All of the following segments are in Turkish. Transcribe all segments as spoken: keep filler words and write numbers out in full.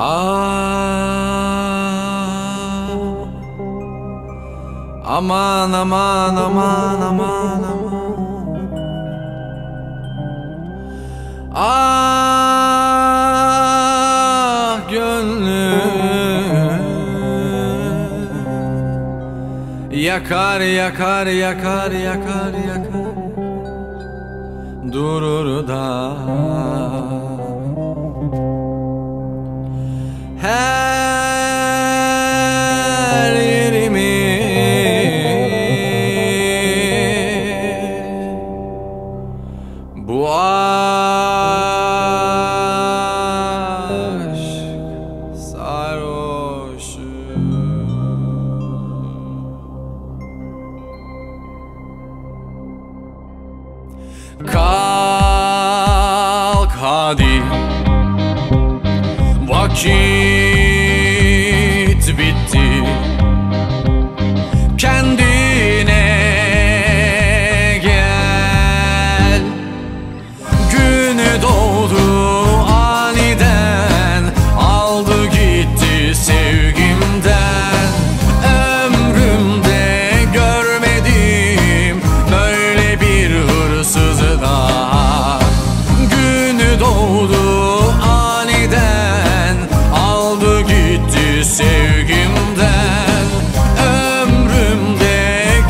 Aa, aman aman aman aman aman. Ah gönlüm, yakar yakar yakar yakar yakar durur da. Her yerimi bu aşk sarhoşu. Kalk hadi, vakit bitti, kendine gel. Gün doğdu aniden, aldı gitti sevgimden. Ömrümde görmedim böyle bir hırsızı daha. Gün doğdu sevgimden, ömrümde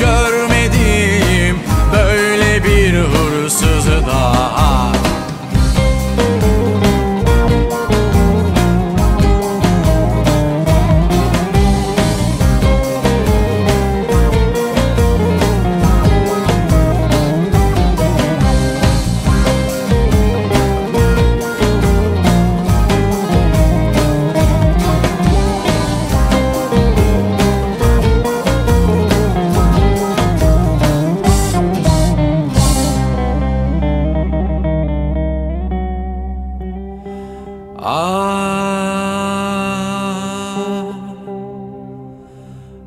görmedim böyle bir hırsızı daha. Ah,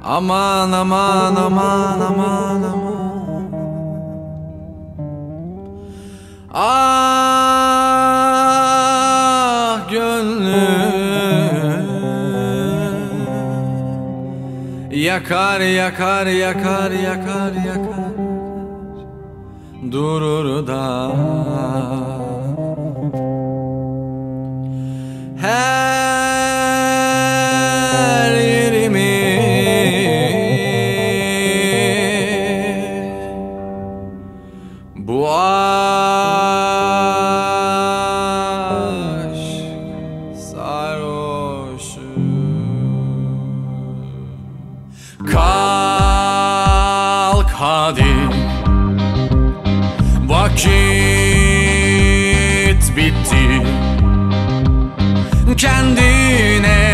aman aman aman aman aman. Ah gönlüm, yakar yakar yakar yakar yakar durur da. Her yerimi bu aşk sarhoşu. Kalk hadi, vakit bitti, kendine